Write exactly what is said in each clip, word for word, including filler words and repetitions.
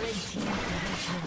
Red team double kill.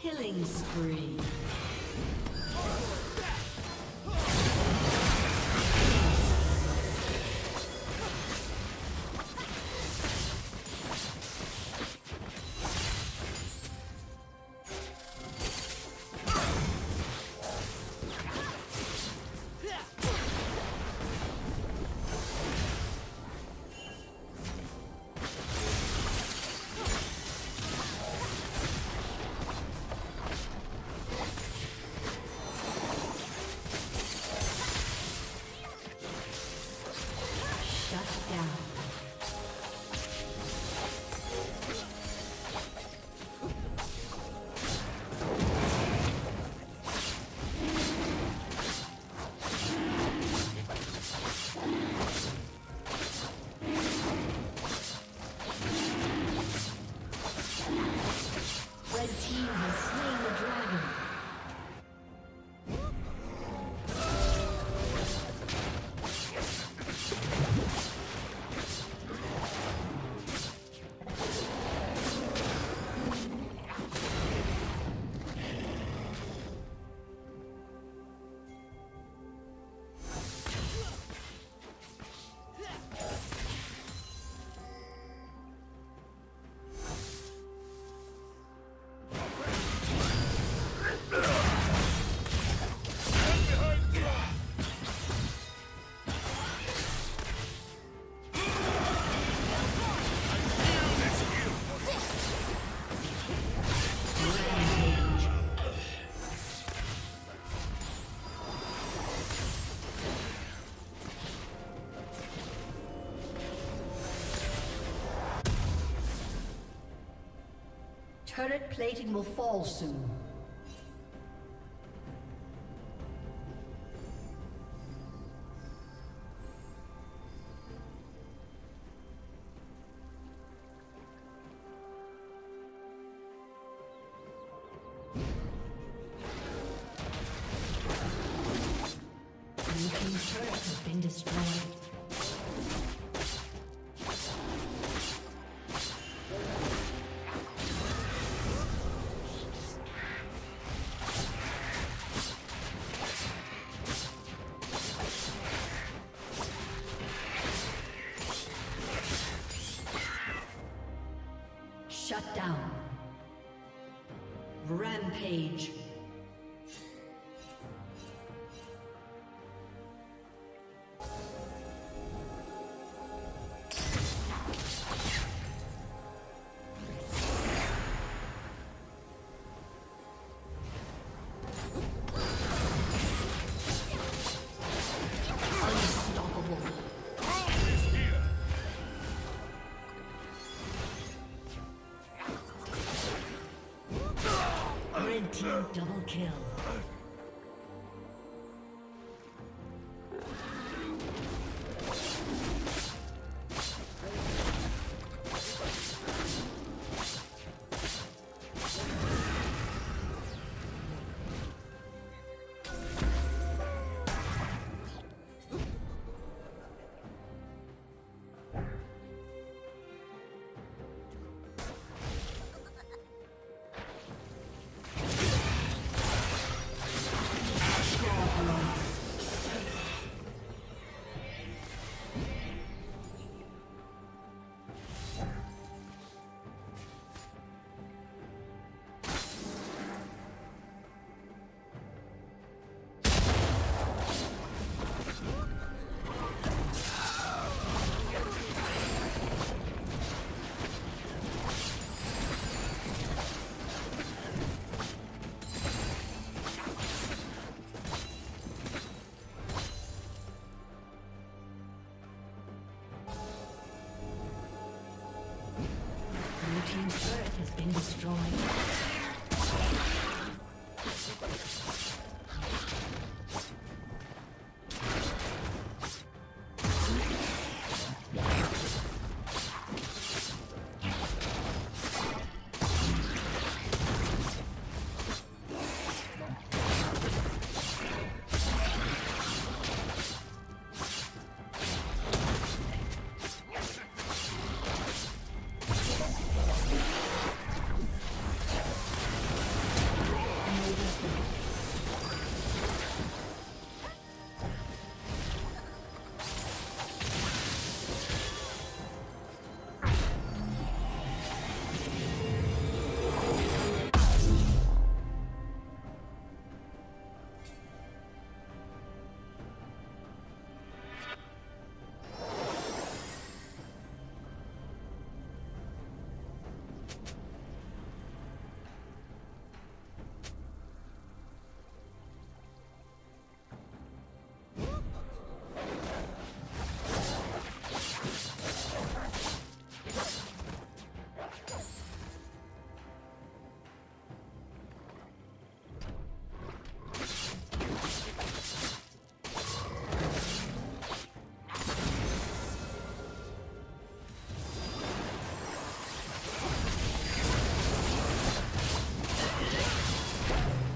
Killing spree. Turret plating will fall soon. Shut down. Rampage. Red team double kill.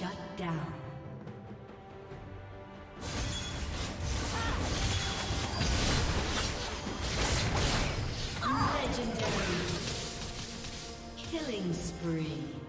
Shut down. Legendary. Killing spree.